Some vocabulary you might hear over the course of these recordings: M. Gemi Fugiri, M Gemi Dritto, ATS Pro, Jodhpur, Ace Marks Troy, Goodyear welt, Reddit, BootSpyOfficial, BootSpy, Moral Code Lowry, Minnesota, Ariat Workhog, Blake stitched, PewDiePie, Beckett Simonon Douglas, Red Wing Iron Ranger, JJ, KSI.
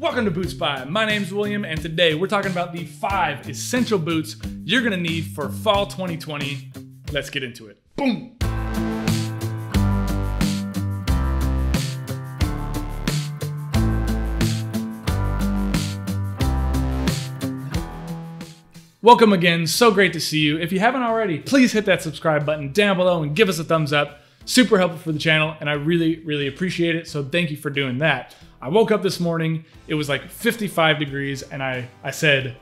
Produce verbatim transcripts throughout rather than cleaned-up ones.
Welcome to Boot Spy. My name's William, and today we're talking about the five essential boots you're gonna need for fall twenty twenty. Let's get into it. Boom. Welcome again, so great to see you. If you haven't already, please hit that subscribe button down below and give us a thumbs up. Super helpful for the channel, and I really, really appreciate it, so thank you for doing that. I woke up this morning, it was like fifty-five degrees, and I, I said,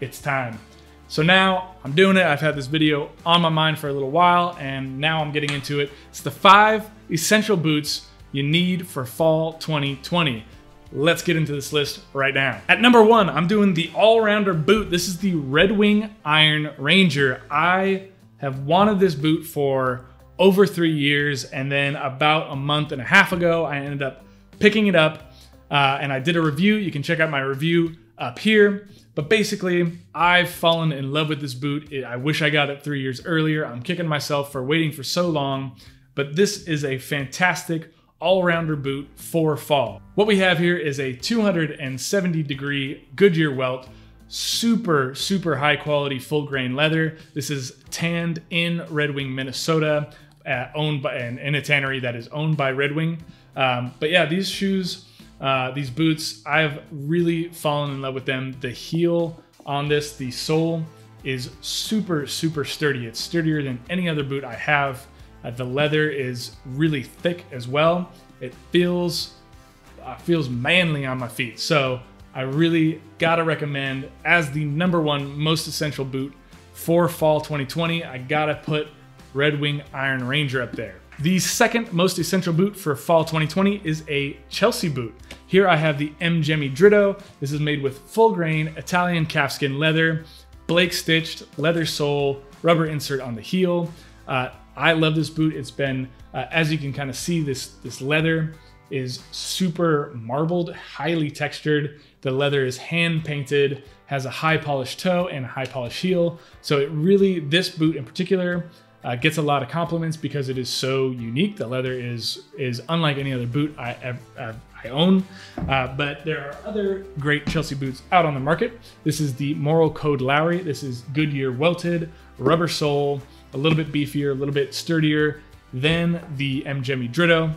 it's time. So now I'm doing it. I've had this video on my mind for a little while, and now I'm getting into it. It's the five essential boots you need for fall twenty twenty. Let's get into this list right now. At number one, I'm doing the all-rounder boot. This is the Red Wing Iron Ranger. I have wanted this boot for over three years, and then about a month and a half ago, I ended up picking it up, uh, and I did a review. You can check out my review up here, but basically, I've fallen in love with this boot. It, I wish I got it three years earlier. I'm kicking myself for waiting for so long, but this is a fantastic all-rounder boot for fall. What we have here is a two hundred seventy degree Goodyear welt, super, super high quality full grain leather. This is tanned in Red Wing, Minnesota, uh, owned by, and in a tannery that is owned by Red Wing. Um, but yeah, these shoes, uh, these boots, I've really fallen in love with them. The heel on this, the sole is super, super sturdy. It's sturdier than any other boot I have. Uh, the leather is really thick as well. It feels uh, feels manly on my feet. So I really gotta recommend as the number one most essential boot for fall twenty twenty, I gotta put Red Wing Iron Ranger up there. The second most essential boot for fall twenty twenty is a Chelsea boot. Here I have the M Gemi Dritto. This is made with full grain Italian calfskin leather, Blake stitched, leather sole, rubber insert on the heel. Uh, I love this boot. It's been, uh, as you can kind of see, this, this leather is super marbled, highly textured. The leather is hand painted, has a high polished toe and a high polished heel. So it really, this boot in particular, uh, gets a lot of compliments because it is so unique. The leather is, is unlike any other boot I, I, I own, uh, but there are other great Chelsea boots out on the market. This is the Moral Code Lowry. This is Goodyear welted, rubber sole, a little bit beefier, a little bit sturdier than the M Gemi Dritto.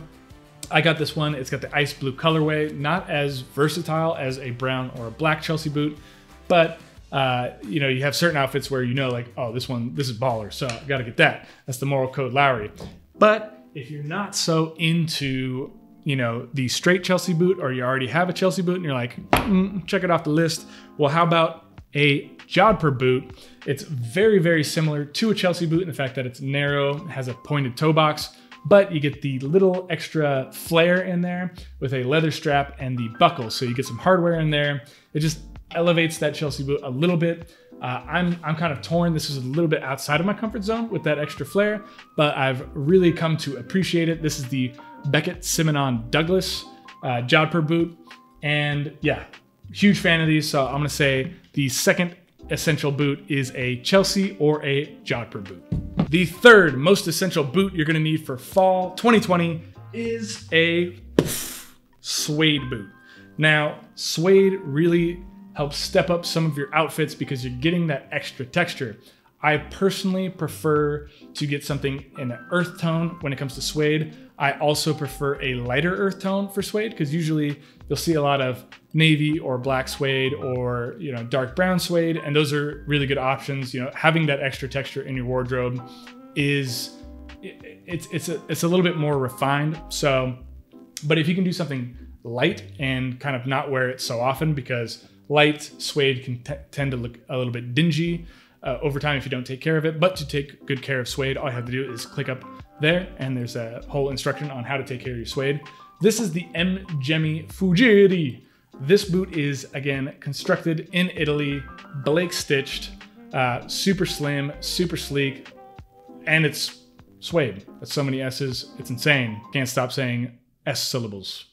I got this one, it's got the ice blue colorway, not as versatile as a brown or a black Chelsea boot, but uh, you know, you have certain outfits where you know like, oh, this one, this is baller, so I gotta get that. That's the Moral Code Lowry. But if you're not so into, you know, the straight Chelsea boot, or you already have a Chelsea boot and you're like, mm, check it off the list, well, how about a Jodhpur boot? It's very, very similar to a Chelsea boot in the fact that it's narrow, has a pointed toe box, but you get the little extra flare in there with a leather strap and the buckle. So you get some hardware in there. It just elevates that Chelsea boot a little bit. Uh, I'm, I'm kind of torn. This is a little bit outside of my comfort zone with that extra flare, but I've really come to appreciate it. This is the Beckett Simonon Douglas uh, Jodhpur boot. And yeah, huge fan of these. So I'm gonna say the second essential boot is a Chelsea or a Jodhpur boot. The third most essential boot you're gonna need for fall twenty twenty is a suede boot. Now, suede really helps step up some of your outfits because you're getting that extra texture. I personally prefer to get something in an earth tone when it comes to suede. I also prefer a lighter earth tone for suede because usually you'll see a lot of navy or black suede or, you know, dark brown suede, and those are really good options. You know, having that extra texture in your wardrobe is it, it's it's a, it's a little bit more refined. So, but if you can do something light and kind of not wear it so often, because light suede can tend to look a little bit dingy uh, over time if you don't take care of it. But to take good care of suede, all you have to do is click up there, and there's a whole instruction on how to take care of your suede. This is the M. Gemi Fugiri. This boot is, again, constructed in Italy, Blake stitched, uh, super slim, super sleek, and it's suede. That's so many S's, it's insane. Can't stop saying S syllables.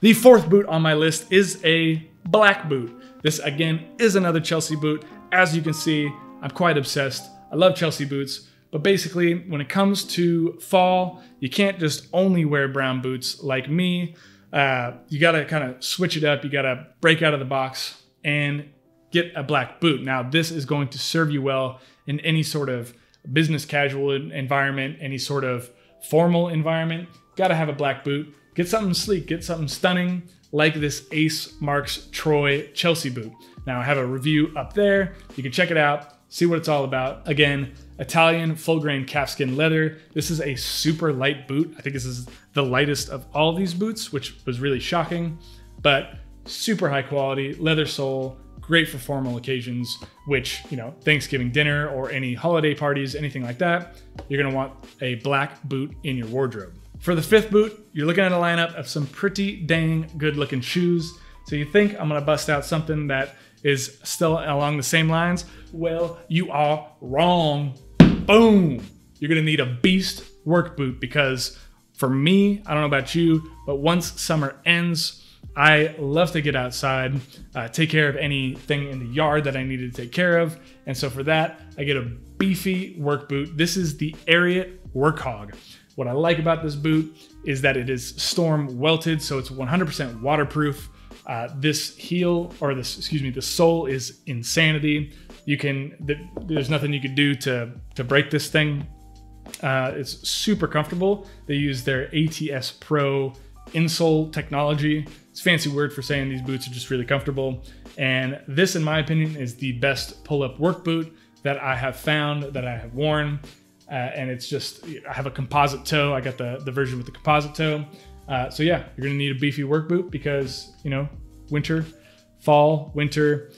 The fourth boot on my list is a black boot. This, again, is another Chelsea boot. As you can see, I'm quite obsessed. I love Chelsea boots. But basically, when it comes to fall, you can't just only wear brown boots like me. uh, you got to kind of switch it up. You got to break out of the box and get a black boot. Now, this is going to serve you well in any sort of business casual environment, any sort of formal environment. Got to have a black boot. Get something sleek, get something stunning, like this Ace Marks Troy Chelsea boot. Now, I have a review up there. You can check it out, see what it's all about. Again, Italian full grain calfskin leather. This is a super light boot. I think this is the lightest of all these boots, which was really shocking, but super high quality leather sole, great for formal occasions, which, you know, Thanksgiving dinner or any holiday parties, anything like that, you're gonna want a black boot in your wardrobe. For the fifth boot, you're looking at a lineup of some pretty dang good looking shoes. So you think I'm gonna bust out something that is still along the same lines? Well, you are wrong. Boom! You're gonna need a beast work boot, because for me, I don't know about you, but once summer ends, I love to get outside, uh, take care of anything in the yard that I needed to take care of. And so for that, I get a beefy work boot. This is the Ariat Workhog. What I like about this boot is that it is storm welted, so it's one hundred percent waterproof. Uh, this heel, or this, excuse me, the sole is insanity. You can, th there's nothing you could do to, to break this thing. Uh, it's super comfortable. They use their A T S Pro insole technology. It's a fancy word for saying these boots are just really comfortable. And this, in my opinion, is the best pull-up work boot that I have found, that I have worn. Uh, and it's just, I have a composite toe. I got the, the version with the composite toe. Uh, so yeah, you're gonna need a beefy work boot because, you know, winter, fall, winter,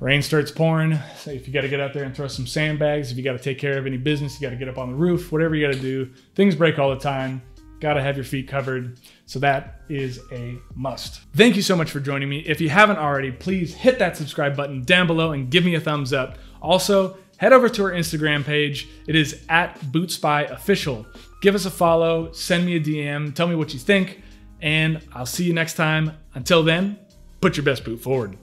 rain starts pouring. So if you gotta get out there and throw some sandbags, if you gotta take care of any business, you gotta get up on the roof, whatever you gotta do, things break all the time. Gotta have your feet covered. So that is a must. Thank you so much for joining me. If you haven't already, please hit that subscribe button down below and give me a thumbs up. Also, head over to our Instagram page. It is at BootSpyOfficial. Give us a follow, send me a D M, tell me what you think, and I'll see you next time. Until then, put your best boot forward.